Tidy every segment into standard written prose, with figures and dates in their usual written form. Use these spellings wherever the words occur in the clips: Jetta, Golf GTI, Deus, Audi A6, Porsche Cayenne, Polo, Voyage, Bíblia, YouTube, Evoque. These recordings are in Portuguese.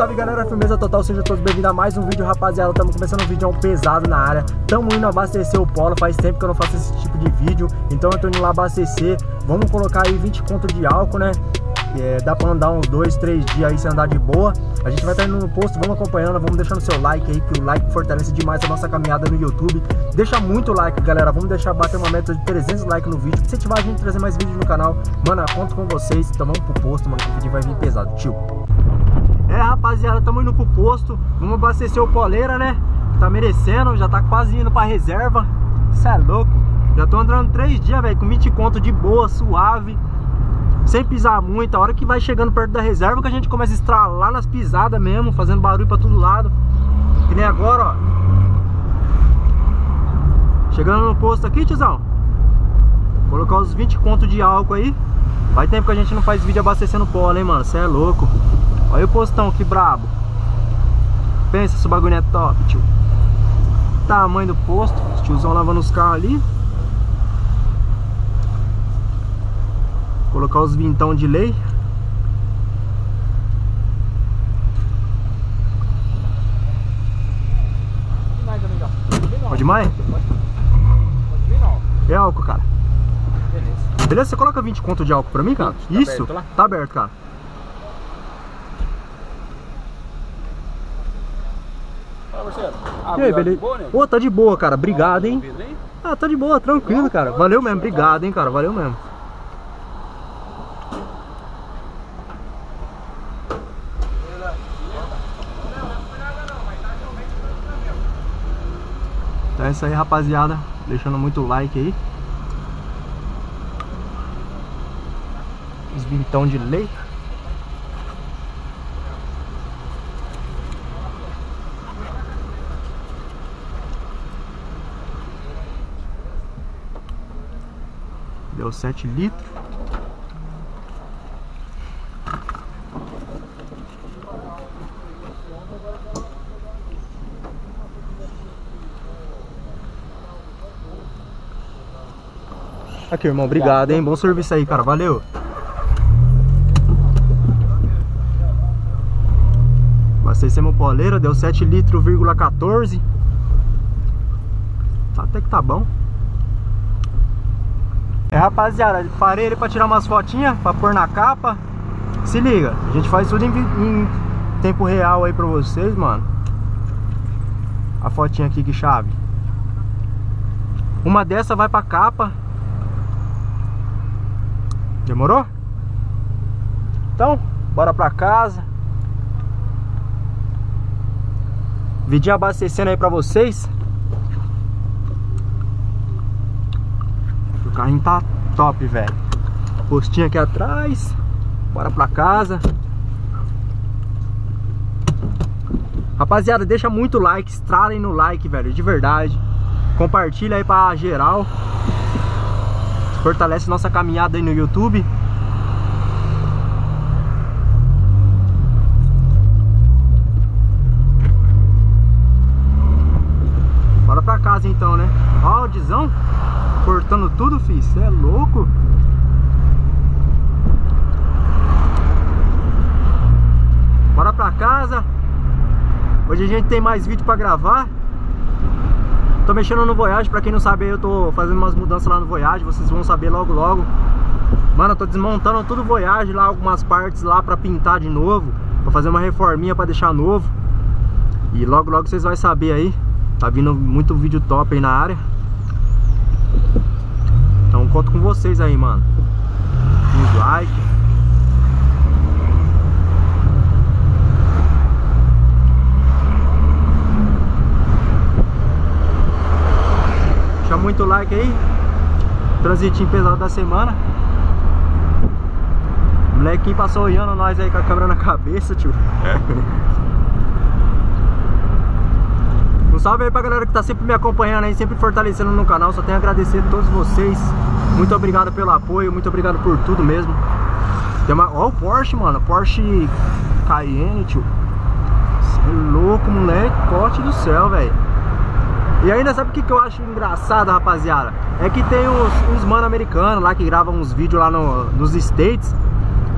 Salve galera, firmeza total, sejam todos bem-vindos a mais um vídeo, rapaziada. Estamos começando um vídeo pesado na área. Estamos indo abastecer o Polo, faz tempo que eu não faço esse tipo de vídeo. Então eu tô indo lá abastecer, vamos colocar aí 20 conto de álcool, né? Dá pra andar uns 2, 3 dias aí sem andar de boa. A gente vai estar indo no posto, vamos acompanhando, vamos deixando seu like aí, que o like fortalece demais a nossa caminhada no YouTube. Deixa muito like, galera, vamos deixar bater uma meta de 300 likes no vídeo. Se tiver a gente trazer mais vídeos no canal, mano, conto com vocês. Então vamos pro posto, mano, que o vídeo vai vir pesado, tio. Rapaziada, estamos indo pro posto, vamos abastecer o Poleira, né? Tá merecendo, já tá quase indo pra reserva. Isso é louco, já tô andando 3 dias, velho, com 20 conto de boa, suave, sem pisar muito. A hora que vai chegando perto da reserva que a gente começa a estralar nas pisadas mesmo, fazendo barulho pra todo lado. Que nem agora, ó. Chegando no posto aqui, tiozão, colocar os 20 conto de álcool aí. Faz tempo que a gente não faz vídeo abastecendo Polo, hein, mano? Você é louco. Olha o postão, que brabo. Pensa se o bagulho é top, tio. Tamanho do posto. Os tiozão lavando os carros ali. Colocar os vintão de lei. Demais, amigão. Pode demais? Pode vir, não. É álcool, cara. Beleza. Beleza? Você coloca 20 conto de álcool pra mim, cara? Tá. Isso? Aberto, tá aberto, cara. E aí, beleza? Pô, tá de boa, cara. Obrigado, hein? Ah, tá de boa, tranquilo, cara. Valeu mesmo, obrigado, hein, cara. Valeu mesmo. Então é isso aí, rapaziada. Deixando muito like aí. Os vintão de lei. Deu 7 litros. Aqui, irmão, obrigado, hein? Bom serviço aí, cara. Valeu. Abastecemos o Poleiro, deu 7 litros, 14. Até que tá bom. Rapaziada, parei ele pra tirar umas fotinhas, pra pôr na capa. Se liga, a gente faz tudo em tempo real aí pra vocês, mano. A fotinha aqui, que chave. Uma dessa vai pra capa. Demorou? Então, bora pra casa. Vidinho abastecendo aí pra vocês. O carrinho tá top, velho. Postinho aqui atrás. Bora pra casa. Rapaziada, deixa muito like. Estralem no like, velho, de verdade. Compartilha aí pra geral. Fortalece nossa caminhada aí no YouTube. Bora pra casa então, né? Ó, o Audizão cortando tudo, filho, cê é louco. Bora pra casa. Hoje a gente tem mais vídeo pra gravar. Tô mexendo no Voyage, pra quem não sabe, eu tô fazendo umas mudanças lá no Voyage. Vocês vão saber logo logo. Mano, eu tô desmontando tudo o Voyage lá, algumas partes lá pra pintar de novo, pra fazer uma reforminha pra deixar novo. E logo logo vocês vão saber aí. Tá vindo muito vídeo top aí na área. Então conto com vocês aí, mano. Nos like. Deixa muito like aí. Transitinho pesado da semana. O molequinho passou olhando nós aí com a câmera na cabeça, tio. Um salve aí pra galera que tá sempre me acompanhando aí, sempre fortalecendo no canal. Só tenho a agradecer a todos vocês. Muito obrigado pelo apoio, muito obrigado por tudo mesmo. Tem uma... Ó o Porsche, mano, Porsche Cayenne, tio. Cê é louco, moleque, corte do céu, velho. E ainda sabe o que eu acho engraçado, rapaziada? É que tem uns mano americanos lá que gravam uns vídeos lá nos States,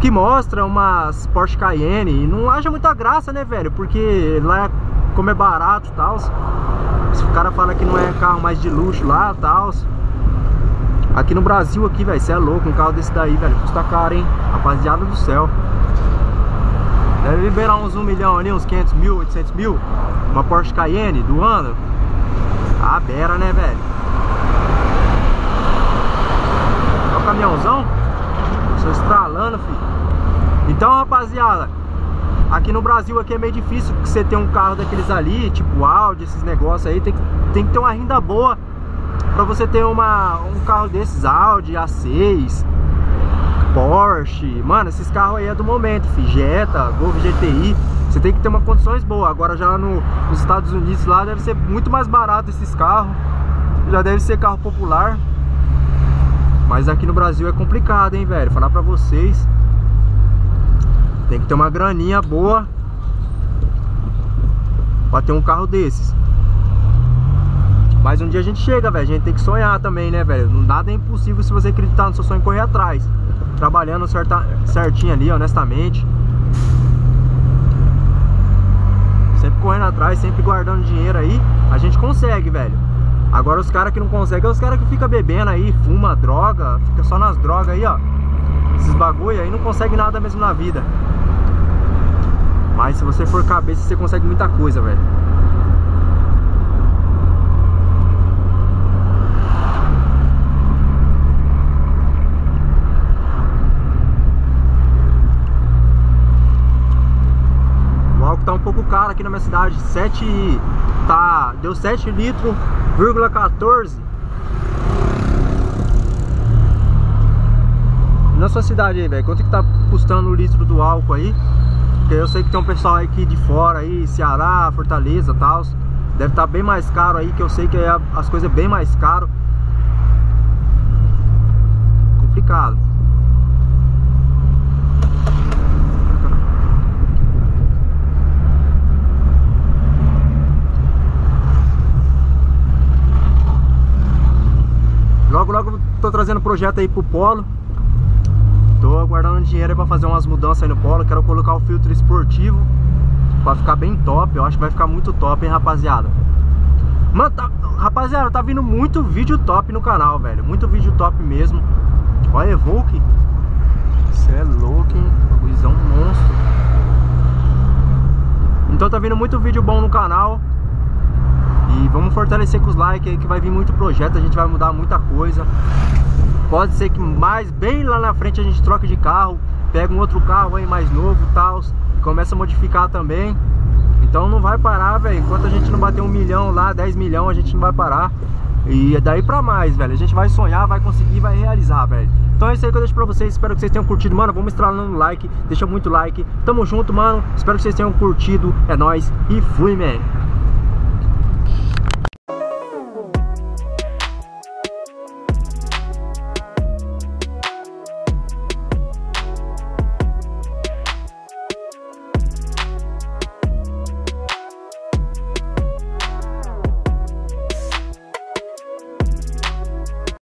que mostra umas Porsche Cayenne e não haja muita graça, né, velho? Porque lá, como é barato e tal, o cara fala que não é carro mais de luxo lá e tal. Aqui no Brasil, aqui, velho, você é louco, um carro desse daí, velho, custa caro, hein? Rapaziada do céu. Deve liberar uns 1 milhão ali, uns 500 mil, 800 mil. Uma Porsche Cayenne do ano. Ah, beira, né, velho? Olha o caminhãozão. Só estralando, filho. Então, rapaziada, aqui no Brasil aqui é meio difícil você ter um carro daqueles ali, tipo Audi, esses negócios aí. Tem que ter uma renda boa pra você ter um carro desses, Audi, A6, Porsche. Mano, esses carros aí é do momento, filho. Jetta, Golf GTI. Você tem que ter umas condições boas. Agora já nos Estados Unidos lá deve ser muito mais barato esses carros. Já deve ser carro popular. Mas aqui no Brasil é complicado, hein, velho? Falar pra vocês. Tem que ter uma graninha boa pra ter um carro desses. Mas um dia a gente chega, velho. A gente tem que sonhar também, né, velho? Nada é impossível se você acreditar no seu sonho e correr atrás. Trabalhando certinho ali, honestamente. Sempre correndo atrás, sempre guardando dinheiro aí, a gente consegue, velho. Agora os caras que não conseguem é os caras que ficam bebendo aí, fuma, droga, fica só nas drogas aí, ó. Esses bagulho aí não consegue nada mesmo na vida. Mas se você for cabeça, você consegue muita coisa, velho. Tá um pouco caro aqui na minha cidade, 7, tá, deu 7,14 litros. Na sua cidade aí, velho, quanto que tá custando o litro do álcool aí? Porque eu sei que tem um pessoal aí aqui de fora aí, Ceará, Fortaleza, tal, deve tá bem mais caro aí, que eu sei que é as coisas bem mais caro. Complicado. Logo tô trazendo um projeto aí pro Polo. Tô aguardando dinheiro pra fazer umas mudanças aí no Polo. Quero colocar o filtro esportivo pra ficar bem top. Eu acho que vai ficar muito top, hein, rapaziada. Mano, rapaziada, tá vindo muito vídeo top no canal, velho. Muito vídeo top mesmo. Olha a Evoque. Você é louco, hein? Bagulhozão monstro. Então tá vindo muito vídeo bom no canal. E vamos fortalecer com os likes aí, que vai vir muito projeto, a gente vai mudar muita coisa. Pode ser que mais bem lá na frente a gente troque de carro, pega um outro carro aí mais novo e tal, começa a modificar também. Então não vai parar, velho, enquanto a gente não bater 1 milhão lá, 10 milhões, a gente não vai parar. E é daí pra mais, velho, a gente vai sonhar, vai conseguir, vai realizar, velho. Então é isso aí que eu deixo pra vocês, espero que vocês tenham curtido. Mano, vamos estralando o like, deixa muito like. Tamo junto, mano, espero que vocês tenham curtido. É nóis e fui, man.